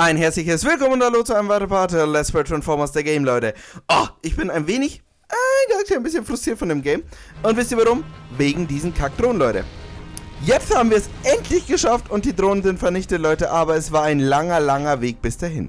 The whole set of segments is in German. Ein herzliches Willkommen und hallo zu einem weiteren Part Let's Play Transformers The Game, Leute. Oh, ich bin ein bisschen frustriert von dem Game. Und wisst ihr warum? Wegen diesen Kackdrohnen, Leute. Jetzt haben wir es endlich geschafft und die Drohnen sind vernichtet, Leute. Aber es war ein langer, langer Weg bis dahin.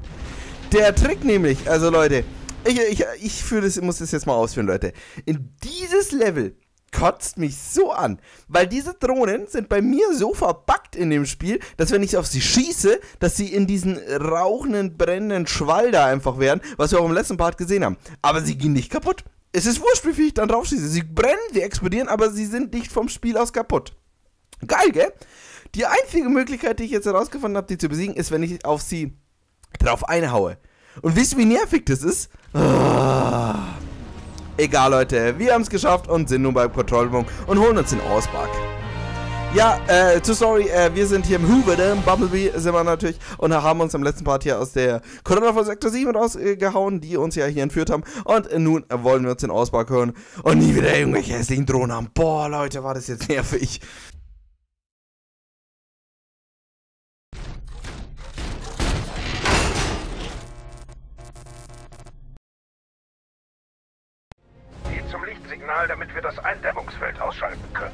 Der Trick nämlich, also Leute, ich muss das jetzt mal ausführen, Leute. In dieses Level kotzt mich so an, weil diese Drohnen sind bei mir so verbuggt in dem Spiel, dass wenn ich auf sie schieße, dass sie in diesen rauchenden, brennenden Schwall da einfach werden, was wir auch im letzten Part gesehen haben. Aber sie gehen nicht kaputt. Es ist wurscht, wie viel ich dann drauf schieße. Sie brennen, sie explodieren, aber sie sind nicht vom Spiel aus kaputt. Geil, gell? Die einzige Möglichkeit, die ich jetzt herausgefunden habe, die zu besiegen, ist, wenn ich auf sie drauf einhaue. Und wisst ihr, wie nervig das ist? Ah. Egal, Leute, wir haben es geschafft und sind nun beim Kontrollpunkt und holen uns den Allspark. Ja, zur Story, wir sind hier im Hooverden, Bumblebee sind wir natürlich und haben uns im letzten Part hier aus der Corona von Sektor 7 rausgehauen, die uns ja hier entführt haben. Und nun wollen wir uns den Allspark hören und nie wieder irgendwelche hässlichen Drohnen haben. Boah, Leute, war das jetzt nervig. Zum Lichtsignal, damit wir das Eindämmungsfeld ausschalten können.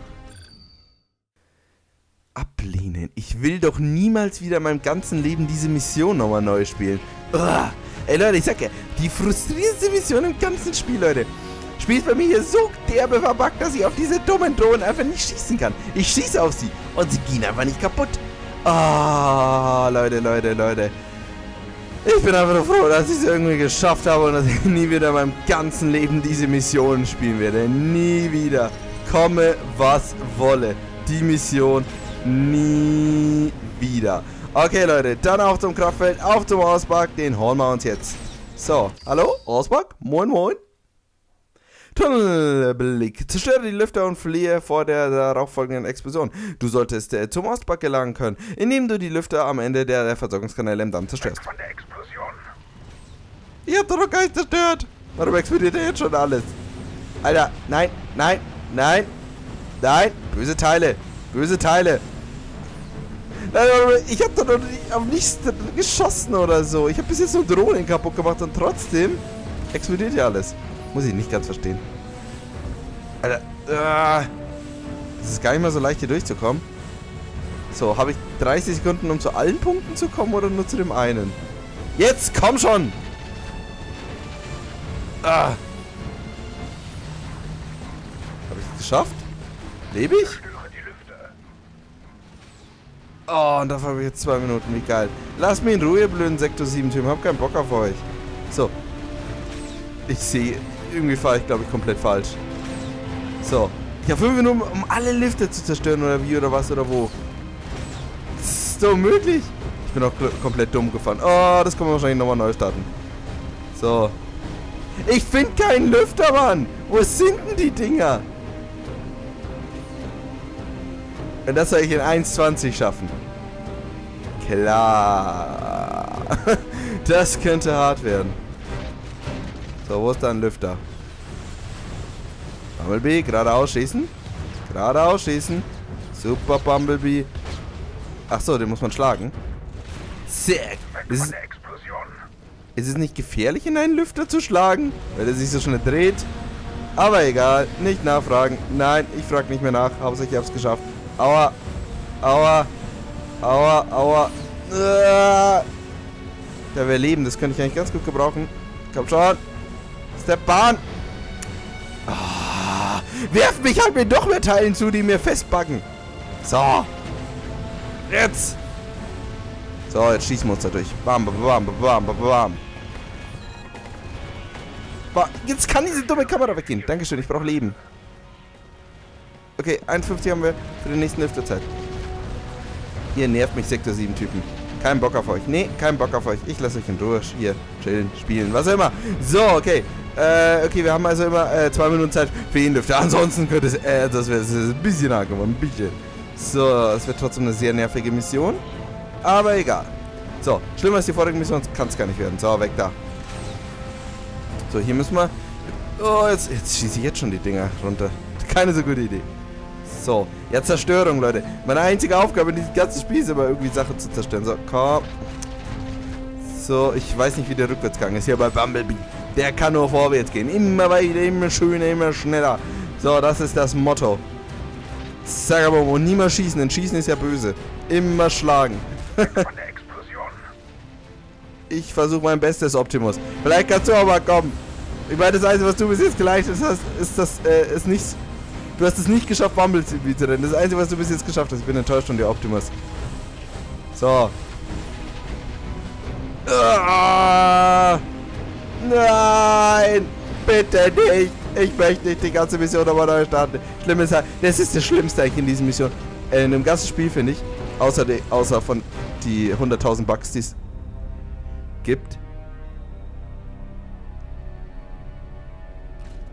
Ablehnen. Ich will doch niemals wieder in meinem ganzen Leben diese Mission nochmal neu spielen. Uah. Ey Leute, ich sag ja, die frustrierendste Mission im ganzen Spiel, Leute. Spiel ist bei mir hier so derbe verbuggt, dass ich auf diese dummen Drohnen einfach nicht schießen kann. Ich schieße auf sie und sie gehen einfach nicht kaputt. Ah, Leute. Ich bin einfach nur froh, dass ich es irgendwie geschafft habe und dass ich nie wieder in meinem ganzen Leben diese Missionen spielen werde. Nie wieder. Komme, was wolle. Die Mission nie wieder. Okay, Leute, dann auf zum Kraftfeld, auf zum Allspark. Den holen wir uns jetzt. So, hallo, Allspark? Moin, moin. Tunnelblick. Zerstöre die Lüfter und fliehe vor der darauffolgenden Explosion. Du solltest zum Allspark gelangen können, indem du die Lüfter am Ende der Versorgungskanäle im Damm zerstörst. Von der Explosion. Ihr habt doch noch gar nichts zerstört. Warum explodiert ihr jetzt schon alles? Alter, nein. Böse Teile. Ich hab doch noch nicht auf nichts geschossen oder so. Ich hab bis jetzt nur Drohnen kaputt gemacht und trotzdem explodiert ja alles. Muss ich nicht ganz verstehen. Alter. Es ist gar nicht mal so leicht hier durchzukommen. So, habe ich 30 Sekunden, um zu allen Punkten zu kommen oder nur zu dem einen? Jetzt, komm schon! Habe ich es geschafft? Lebe ich? Oh, und dafür habe ich jetzt 2 Minuten. Wie geil. Lass mich in Ruhe, blöden Sektor 7-Typen. Hab keinen Bock auf euch. So. Ich sehe... Irgendwie fahre ich, glaube ich, komplett falsch. So. Ich habe 5 Minuten, um alle Lifte zu zerstören, oder wie, oder was, oder wo. Das ist doch möglich. Ich bin auch komplett dumm gefahren. Oh, das können wir wahrscheinlich nochmal neu starten. So. Ich finde keinen Lüfter, Mann. Wo sind denn die Dinger? Und das soll ich in 1,20 schaffen. Klar. Das könnte hart werden. So, wo ist da ein Lüfter? Bumblebee, geradeaus schießen. Geradeaus schießen. Super, Bumblebee. Achso, den muss man schlagen. Zack. Ist es nicht gefährlich, in einen Lüfter zu schlagen? Weil er sich so schnell dreht. Aber egal, nicht nachfragen. Nein, ich frage nicht mehr nach. Hauptsache, ich hab's geschafft. Aua. Aua. Aua, aua. Da wäre Leben, das könnte ich eigentlich ganz gut gebrauchen. Komm schon. Der Bahn. Ah, werft mich halt mit doch mehr Teilen zu, die mir festbacken. So. Jetzt. So, jetzt schießen wir uns da durch. Bam, bam, bam, bam, bam. Jetzt kann diese dumme Kamera weggehen. Dankeschön, ich brauche Leben. Okay, 1,50 haben wir für den nächsten Lüfterzeit. Ihr nervt mich, Sektor 7 Typen. Kein Bock auf euch. Nee, kein Bock auf euch. Ich lasse euch in Ruhe. Hier, chillen, spielen, was auch immer. So, okay. Okay, wir haben also immer 2 Minuten Zeit für jeden Lüfter. Ansonsten könnte es... das wäre ein bisschen hart geworden. Ein bisschen. So, es wird trotzdem eine sehr nervige Mission. Aber egal. So, schlimmer als die vorige Mission kann es gar nicht werden. So, weg da. So, hier müssen wir... Oh, jetzt schieße ich jetzt schon die Dinger runter. Keine so gute Idee. So, ja, Zerstörung, Leute. Meine einzige Aufgabe in diesem ganzen Spiel ist aber irgendwie Sachen zu zerstören. So, komm. So, ich weiß nicht, wie der Rückwärtsgang ist hier bei Bumblebee. Der kann nur vorwärts gehen. Immer weiter, immer schöner, immer schneller. So, das ist das Motto. Zagabum, und niemals schießen, denn schießen ist ja böse. Immer schlagen. Ich versuche mein Bestes, Optimus. Vielleicht kannst du aber kommen. Ich meine, das Einzige, was du bis jetzt geleistet hast, ist das, ist nichts. Du hast es nicht geschafft, Bumblebee zu rennen. Das Einzige, was du bis jetzt geschafft hast. Ich bin enttäuscht von dir, Optimus. So. Nein! Bitte nicht! Ich möchte nicht die ganze Mission nochmal neu starten. Schlimm ist halt, das ist das Schlimmste eigentlich in dieser Mission. In dem ganzen Spiel, finde ich. Außer von die 100.000 Bugs, die es gibt.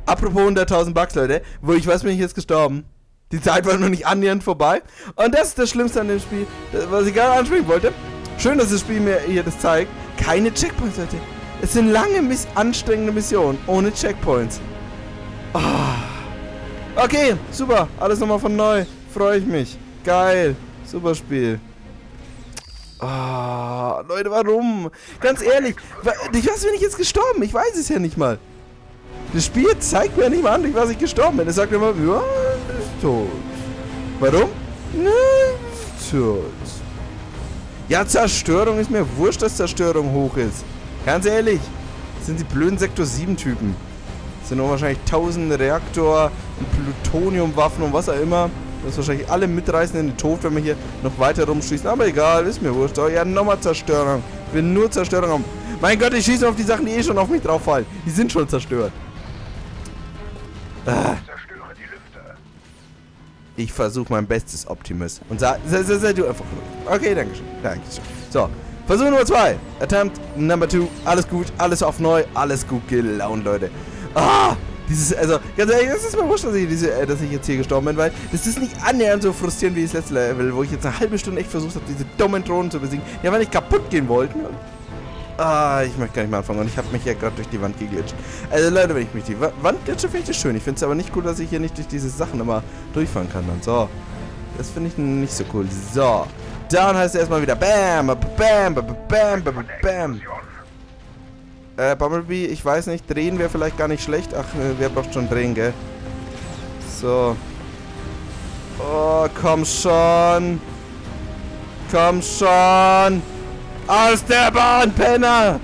Apropos 100.000 Bugs, Leute. Wo ich weiß, bin ich jetzt gestorben. Die Zeit war noch nicht annähernd vorbei. Und das ist das Schlimmste an dem Spiel, was ich gerade ansprechen wollte. Schön, dass das Spiel mir hier das zeigt. Keine Checkpoints, Leute. Es sind lange, anstrengende Missionen ohne Checkpoints. Oh. Okay, super. Alles nochmal von neu. Freue ich mich. Geil. Super Spiel. Oh, Leute, warum? Ganz ehrlich, ich weiß, bin ich jetzt gestorben? Ich weiß es ja nicht mal. Das Spiel zeigt mir ja nicht mal an, durch was ich gestorben bin. Es sagt immer, ja, du bist tot. Warum? Ne, du bist tot. Ja, Zerstörung ist mir wurscht, dass Zerstörung hoch ist. Ganz ehrlich, das sind die blöden Sektor 7 Typen. Das sind wahrscheinlich 1000 Reaktor, Plutoniumwaffen und was auch immer. Das wahrscheinlich alle mitreißen in den Tod, wenn wir hier noch weiter rumschießen. Aber egal, ist mir wurscht. Oh, ja, nochmal Zerstörung. Ich will nur Zerstörung haben. Mein Gott, ich schieße auf die Sachen, die eh schon auf mich drauf fallen. Die sind schon zerstört. Ah. Zerstöre die Lüfter. Ich versuche mein Bestes, Optimus. Und sei du einfach ruhig. Okay, danke schön. Dankeschön. So, Versuch Nummer 2. Attempt Number 2. Alles gut, alles auf neu, alles gut gelaunt, Leute. Ah! Dieses, also, ganz ehrlich, das ist mir wurscht, dass ich jetzt hier gestorben bin, weil das ist nicht annähernd so frustrierend wie das letzte Level, wo ich jetzt eine halbe Stunde echt versucht habe, diese dummen Drohnen zu besiegen, die aber nicht kaputt gehen wollten. Ah, ich möchte gar nicht mehr anfangen und ich habe mich ja gerade durch die Wand geglitscht. Also Leute, wenn ich mich die Wand glitsche, finde ich das schön. Ich finde es aber nicht cool, dass ich hier nicht durch diese Sachen immer durchfahren kann. Dann. So, das finde ich nicht so cool. So, dann heißt es erstmal wieder Bam, Bam, Bam, Bam, Bam, Bam. Bumblebee, ich weiß nicht, drehen wäre vielleicht gar nicht schlecht. Ach, wer braucht schon drehen, gell? So. Oh, komm schon. Komm schon. Aus der Bahn, Penner!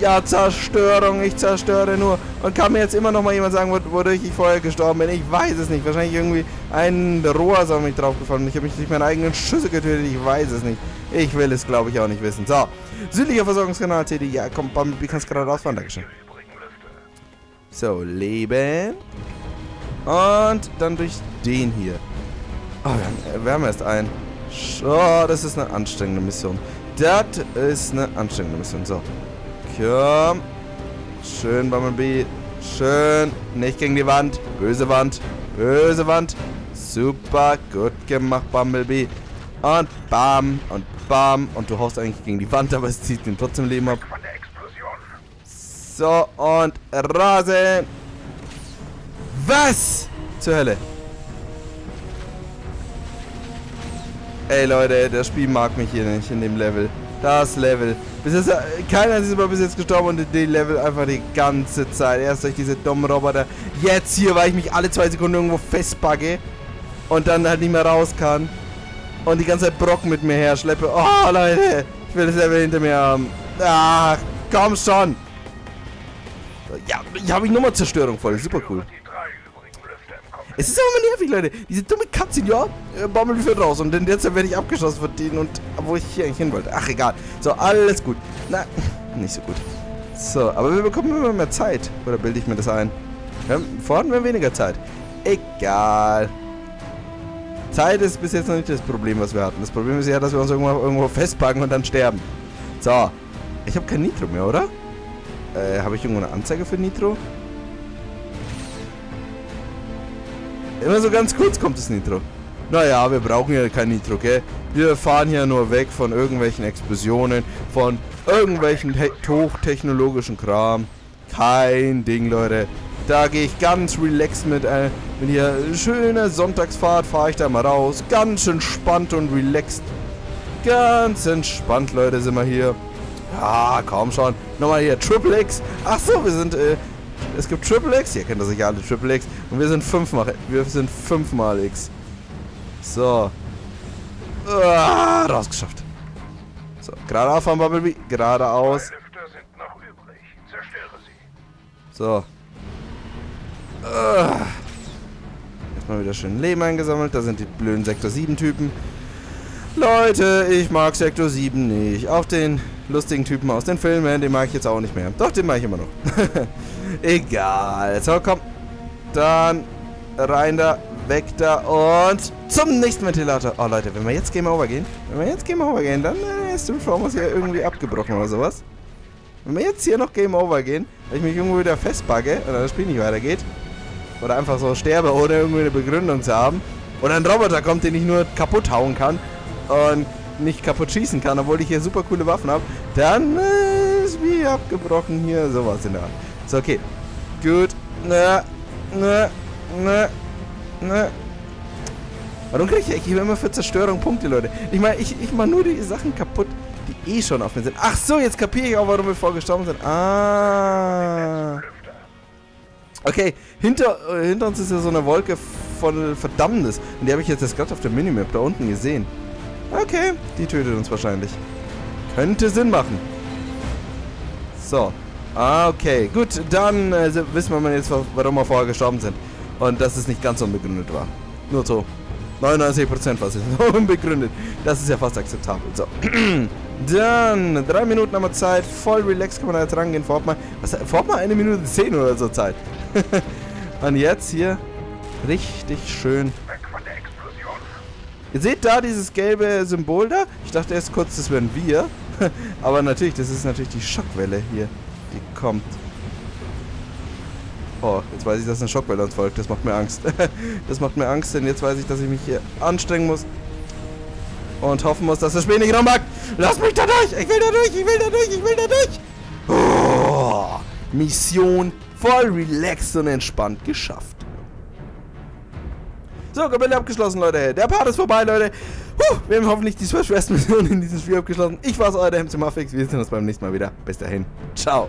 Ja, Zerstörung, ich zerstöre nur. Und kann mir jetzt immer noch mal jemand sagen, wodurch ich vorher gestorben bin? Ich weiß es nicht. Wahrscheinlich irgendwie ein Rohr ist auf mich draufgefallen. Ich habe mich durch meine eigenen Schüsse getötet. Ich weiß es nicht. Ich will es, glaube ich, auch nicht wissen. So, südlicher Versorgungskanal, TD. Ja, komm, Bumblebee, kannst gerade rausfahren. Dankeschön. So, leben. Und dann durch den hier. Oh, wir haben erst einen. Oh, das ist eine anstrengende Mission. Das ist eine anstrengende Mission. So. Komm. Schön, Bumblebee. Schön. Nicht gegen die Wand. Böse Wand. Böse Wand. Super. Gut gemacht, Bumblebee. Und bam. Und bam. Und du haust eigentlich gegen die Wand, aber es zieht ihn trotzdem Leben ab. So. Und rasen. Was? Zur Hölle. Ey Leute, das Spiel mag mich hier nicht in dem Level. Das Level. Bis jetzt, keiner ist bis jetzt gestorben und in dem Level einfach die ganze Zeit. Erst durch diese dummen Roboter. Jetzt hier, weil ich mich alle 2 Sekunden irgendwo festpacke. Und dann halt nicht mehr raus kann. Und die ganze Zeit Brock mit mir her schleppe. Oh Leute, ich will das Level hinter mir haben. Ach, komm schon. Ja, hier habe ich nochmal Zerstörung voll. Super cool. Es ist aber nervig, Leute. Diese dumme Katze, ja, Bumblebee führt raus. Und in der Zeit werde ich abgeschossen von denen und wo ich hier eigentlich hin wollte. Ach, egal. So, alles gut. Na, nicht so gut. So, aber wir bekommen immer mehr Zeit. Oder bilde ich mir das ein? Ja, vorher hatten wir weniger Zeit. Egal. Zeit ist bis jetzt noch nicht das Problem, was wir hatten. Das Problem ist ja, dass wir uns irgendwo festpacken und dann sterben. So. Ich habe kein Nitro mehr, oder? Habe ich irgendwo eine Anzeige für Nitro? Immer so ganz kurz kommt das Nitro. Naja, wir brauchen ja kein Nitro, gell? Wir fahren hier nur weg von irgendwelchen Explosionen, von irgendwelchen hochtechnologischen Kram. Kein Ding, Leute. Da gehe ich ganz relaxed mit hier schöner Sonntagsfahrt, fahre ich da mal raus. Ganz entspannt und relaxed. Ganz entspannt, Leute, sind wir hier. Ja, komm schon. Nochmal hier, Triple X. Achso, wir sind, es gibt Triple X. Ihr kennt das sicher alle, Triple X. Und wir sind fünfmal X. So. Rausgeschafft. So, geradeaus von Bumblebee. Geradeaus. So. Erstmal wieder schön Leben eingesammelt. Da sind die blöden Sektor 7 Typen. Leute, ich mag Sektor 7 nicht. Auch den lustigen Typen aus den Filmen, den mag ich jetzt auch nicht mehr. Doch, den mag ich immer noch. Egal. So, komm. Dann rein da, weg da und zum nächsten Ventilator. Oh, Leute, wenn wir jetzt Game Over gehen, dann ist der Transformers hier irgendwie abgebrochen oder sowas. Wenn wir jetzt hier noch Game Over gehen, wenn ich mich irgendwo wieder festpacke oder das Spiel nicht weitergeht oder einfach so sterbe, ohne irgendwie eine Begründung zu haben oder ein Roboter kommt, den ich nur kaputt hauen kann und nicht kaputt schießen kann, obwohl ich hier super coole Waffen habe, dann ist wie abgebrochen hier sowas in der Hand. So, okay. Gut. Ne. Warum kriege ich immer für Zerstörung Punkte, Leute? Ich meine, ich mache nur die Sachen kaputt, die eh schon auf mir sind. Ach so, jetzt kapiere ich auch, warum wir vorgestorben sind. Ah. Okay, hinter uns ist ja so eine Wolke von Verdammnis. Und die habe ich jetzt gerade auf der Minimap da unten gesehen. Okay, die tötet uns wahrscheinlich. Könnte Sinn machen. So. Ah, okay. Gut, dann wissen wir mal jetzt, warum wir vorher gestorben sind. Und dass es nicht ganz unbegründet war. Nur so. 99% was ist unbegründet. Das ist ja fast akzeptabel. So. Dann 3 Minuten haben wir Zeit. Voll relaxed kann man da jetzt rangehen. Vorab mal 1 Minute 10 oder so Zeit. Und jetzt hier richtig schön. Ihr seht da dieses gelbe Symbol da? Ich dachte erst kurz, das wären wir. Aber natürlich, das ist natürlich die Schockwelle hier. Die kommt. Oh, jetzt weiß ich, dass eine Schockwelle uns folgt. Das macht mir Angst. Das macht mir Angst, denn jetzt weiß ich, dass ich mich hier anstrengen muss. Und hoffen muss, dass das Spiel nicht noch mag. Lass mich da durch! Ich will da durch! Oh, Mission voll relaxed und entspannt geschafft. So, Kapitel abgeschlossen, Leute. Der Part ist vorbei, Leute. Wir haben hoffentlich die schwerste Mission in diesem Spiel abgeschlossen. Ich war's, euer Hemd zum Affix. Wir sehen uns beim nächsten Mal wieder. Bis dahin. Ciao.